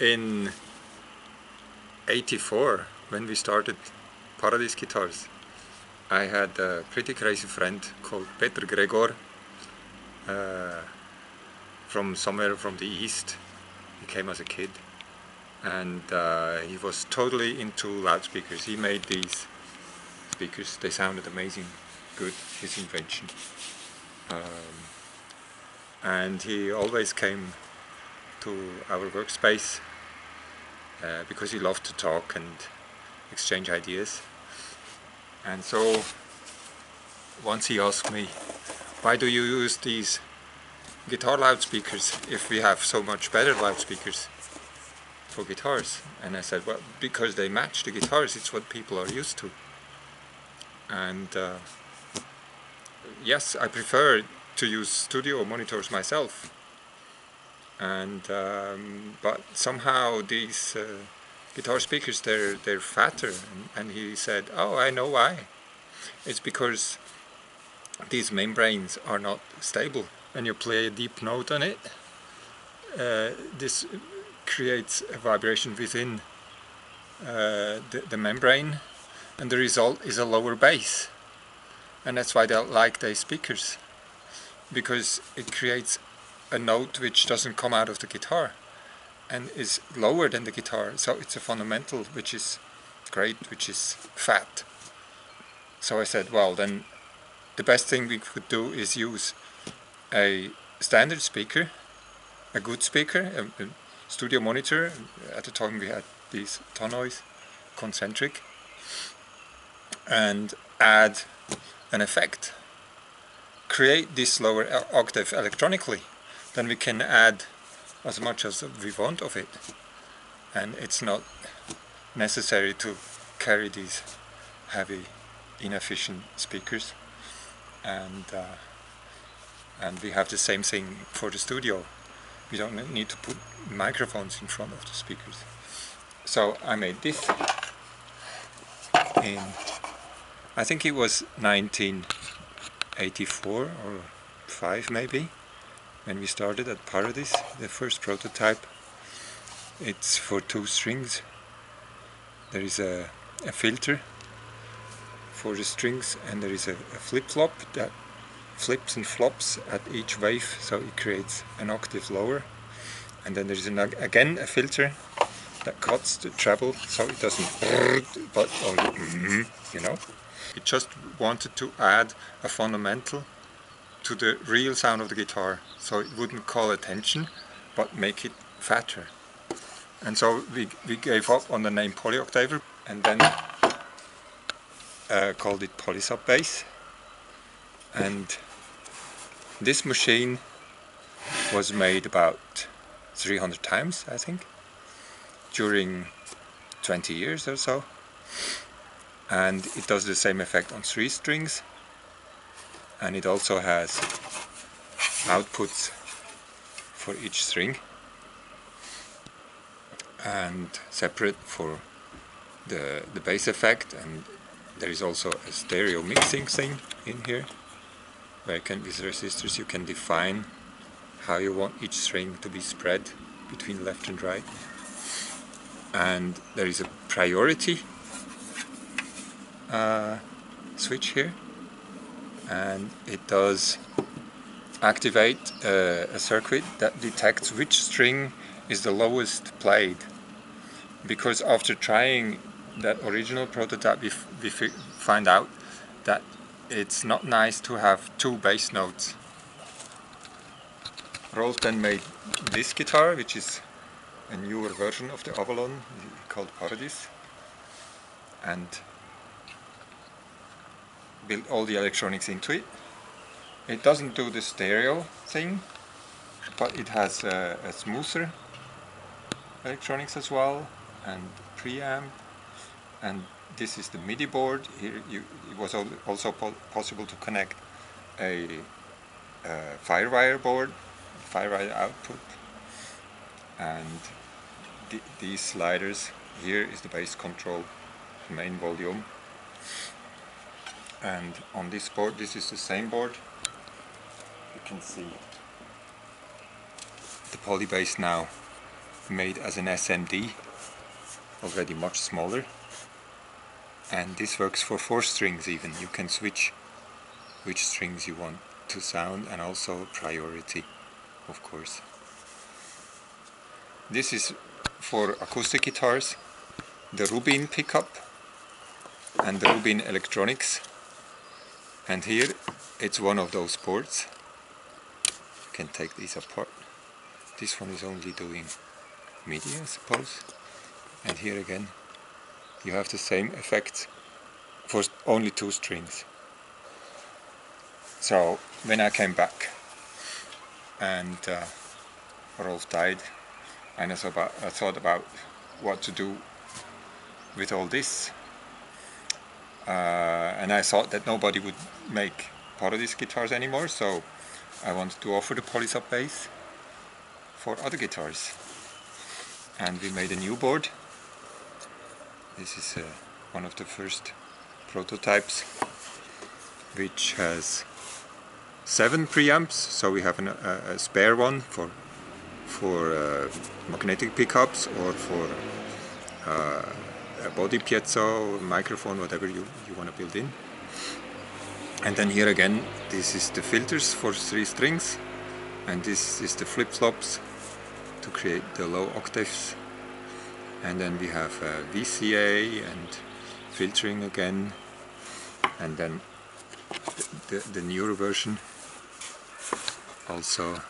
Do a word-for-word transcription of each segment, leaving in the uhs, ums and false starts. in eighty-four, when we started Paradis Guitars, I had a pretty crazy friend called Peter Gregor, uh, from somewhere from the east. He came as a kid, and uh, he was totally into loudspeakers. He made these speakers. They sounded amazing good, his invention. Um, and he always came to our workspace uh, because he loved to talk and exchange ideas. And so once he asked me, why do you use these guitar loudspeakers if we have so much better loudspeakers for guitars? And I said, well, because they match the guitars, it's what people are used to. And uh, yes, I prefer to use studio monitors myself. And um, but somehow these uh, guitar speakers, they're, they're fatter. And, and he said, oh, I know why. It's because these membranes are not stable. When you play a deep note on it, uh, this creates a vibration within uh, the, the membrane, and the result is a lower bass. And that's why they like these speakers, because it creates a note which doesn't come out of the guitar and is lower than the guitar. So it's a fundamental which is great, which is fat. So I said, well, then the best thing we could do is use a standard speaker, a good speaker, a, a studio monitor. At the time we had these Tannoys, concentric, and add an effect. Create this lower octave electronically. Then we can add as much as we want of it. And it's not necessary to carry these heavy, inefficient speakers. And uh, And we have the same thing for the studio. We don't need to put microphones in front of the speakers. So I made this in, I think it was nineteen eighty-four or five maybe, when we started at Paradis, the first prototype. It's for two strings. There is a, a filter for the strings, and there is a, a flip-flop that flips and flops at each wave, so it creates an octave lower. And then there's an, again a filter that cuts the treble, so it doesn't but only, you know. It just wanted to add a fundamental to the real sound of the guitar, so it wouldn't call attention but make it fatter. And so we, we gave up on the name Polyoctaver, and then uh, called it Polysubbass. And this machine was made about three hundred times, I think, during twenty years or so. And it does the same effect on three strings. And it also has outputs for each string, and separate for the, the bass effect. And there is also a stereo mixing thing in here, where you can, with resistors you can define how you want each string to be spread between left and right. And there is a priority uh, switch here, and it does activate uh, a circuit that detects which string is the lowest played. Because after trying that original prototype, we, f we f find out that it's not nice to have two bass notes. Rolf then made this guitar, which is a newer version of the Avalon, called Paradis, and built all the electronics into it. It doesn't do the stereo thing, but it has a, a smoother electronics as well, and preamp. And this is the MIDI board. Here you, it was also po possible to connect a, a firewire board, firewire output, and th these sliders. Here is the bass control, the main volume. And on this board, this is the same board. You can see the Polybass now made as an S M D, already much smaller, and this works for four strings even. You can switch which strings you want to sound and also priority, of course. This is for acoustic guitars, the Rubin pickup and the Rubin electronics, and here it's one of those ports. You can take these apart. This one is only doing MIDI, I suppose, and here again you have the same effect for only two strings. So when I came back and uh, Rolf died, and I thought about what to do with all this, uh, and I thought that nobody would make Paradis guitars anymore, so I wanted to offer the Polysubbass for other guitars, and we made a new board. This is uh, one of the first prototypes, which has seven preamps, so we have an, a, a spare one for for uh, magnetic pickups or for uh, a body piezo, microphone, whatever you, you want to build in. And then here again, this is the filters for three strings, and this is the flip-flops to create the low octaves. And then we have uh, V C A and filtering again, and then the, the, the newer version also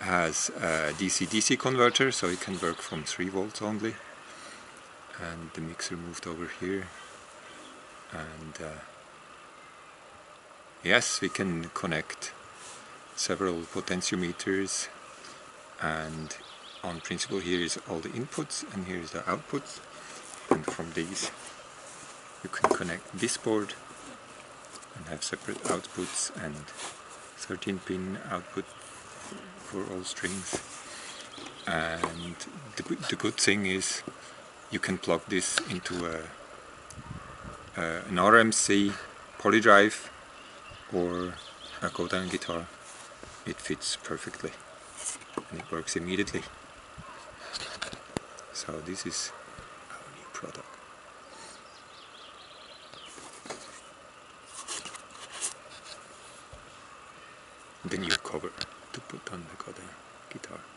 has a D C D C converter, so it can work from three volts only, and the mixer moved over here, and uh, yes, we can connect several potentiometers, and on principle here is all the inputs and here is the outputs, and from these you can connect this board and have separate outputs and thirteen pin output for all strings. And the, the good thing is you can plug this into a, uh, an R M C polydrive or a Godin guitar. It fits perfectly and it works immediately. So this is our new product. The new cover to put on the Godin guitar.